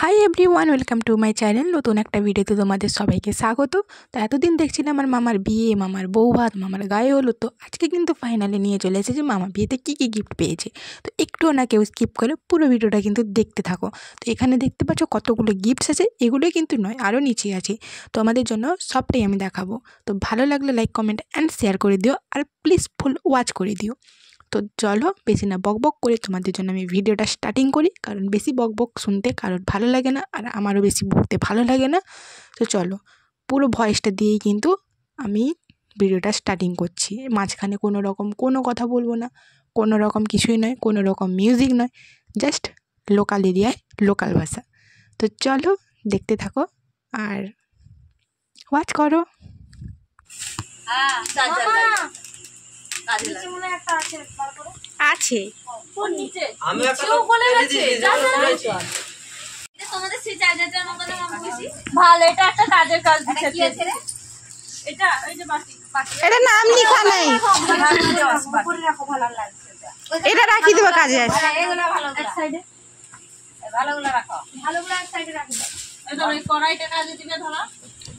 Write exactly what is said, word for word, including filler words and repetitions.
High everyone welcome to my channel नतून एक video तुम्हारे सबाई के स्वागत। तो एतदिन देखी मामार विये मामार बऊ भात मामार गाए हलुद। तो आज के क्योंकि फाइनली नहीं चले मामा वियेते की की गिफ्ट पे। तो एकटू ना क्यों स्किप कर पूरा भिडियो क्योंकि देखते थको। तो ये देखते पाच कतगुलो गिफ्ट आज एगुलो क्योंकि नये और नीचे आछे। तो हमारे जो सबटाई हमें देखो। तो भलो लगले लाइक कमेंट एंड शेयर कर दिओ और प्लिज फुल वाच कर दिओ। तो चलो बेसि ना बक बक करे तुम्हारे जन्य आमि भिडियोटा स्टार्टिंग करी, कारण बेसि बक बक सुनते कारो भालो लागे ना और आमारो बेसि बोलते भालो लागे ना। तो चलो पुरो भयसटा दिएई किन्तु आमि भिडियोटा स्टार्टिंग करछि। माझखाने कोनो रकम कोनो कथा बोलबो ना, कोनो रकम किछुई नय, कोनो रकम मिउजिक नय, जस्ट लोकल एरियाय लोकल भाषा। तो चलो देखते थको और वाच करो। नीचे মনে একটা আছে বার করে আছে কোন নিচে আমি একটা বলে গেছি যা যা এটা তোমাদের সেই জায়গাটার মত না আমি বসি ভালো। এটা একটা কাজের কাজ দিতে কি আছে রে? এটা ওই যে বাটি বাটি এটা নাম লেখা নাই, উপরে রাখো ভালো লাগছে। এটা রাখি দিবা কাজে আছে। এগুলা ভালো এক সাইডে ভালোগুলো রাখো, ভালোগুলো এক সাইডে রাখো। এই তো এই কড়াইটা কাজে দিবে ধরো।